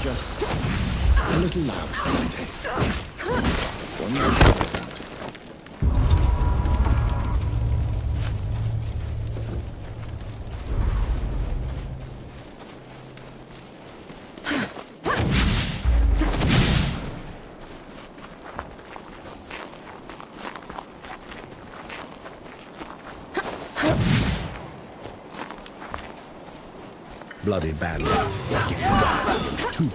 Just a little loud for my taste. One more. Bloody bandits. Getting one. Two.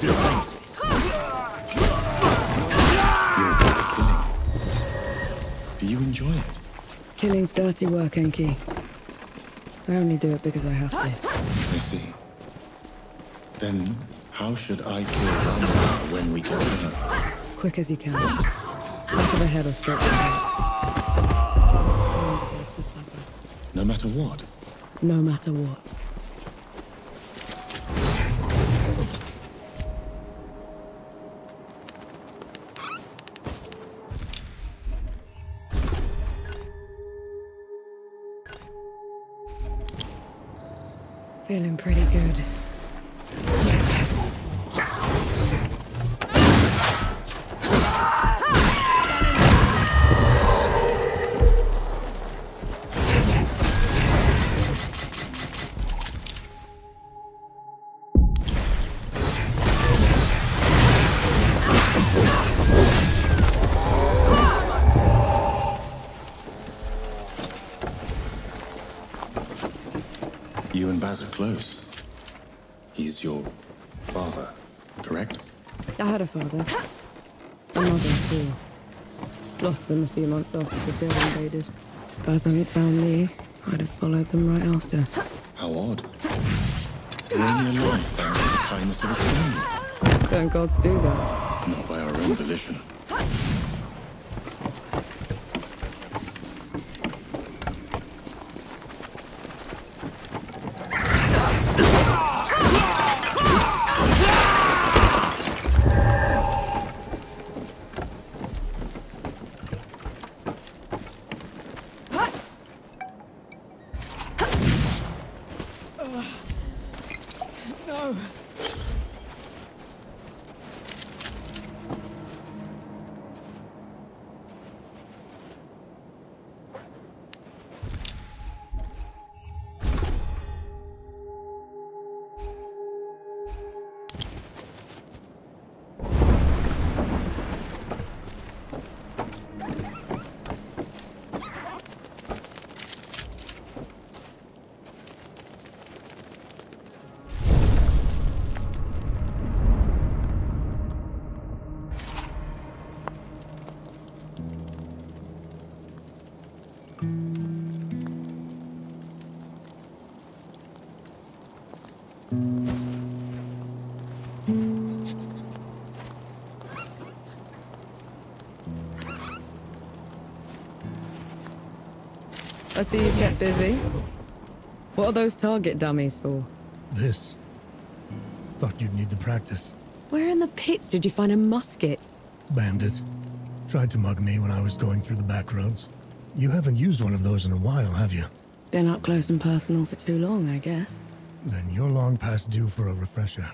The wrong Killing's dirty work, Enki. I only do it because I have to. I see. Then how should I kill Rama when we kill her? Quick as you can. After the head of structure. No matter what? No matter what. Feeling pretty good. You and Baz are close. He's your father, correct? I had a father. A mother, too. Lost them a few months after the deal invaded. Baz hadn't found me, I'd have followed them right after. How odd. Bring your life down to the kindness of his family. Don't gods do that? Not by our own volition. I see you kept busy. What are those target dummies for? This. Thought you'd need the practice. Where in the pits did you find a musket? Bandit. Tried to mug me when I was going through the back roads. You haven't used one of those in a while, have you? Been up close and personal for too long, I guess. Then you're long past due for a refresher.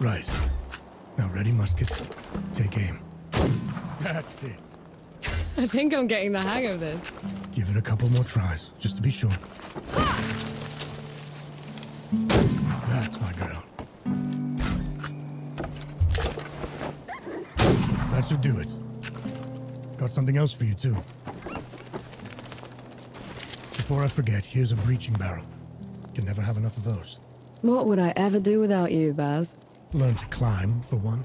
Right. Now ready, muskets. Take aim. That's it. I think I'm getting the hang of this. Give it a couple more tries, just to be sure. That's my girl. That should do it. Got something else for you, too. Before I forget, here's a breaching barrel. Can never have enough of those. What would I ever do without you, Baz? Learn to climb, for one.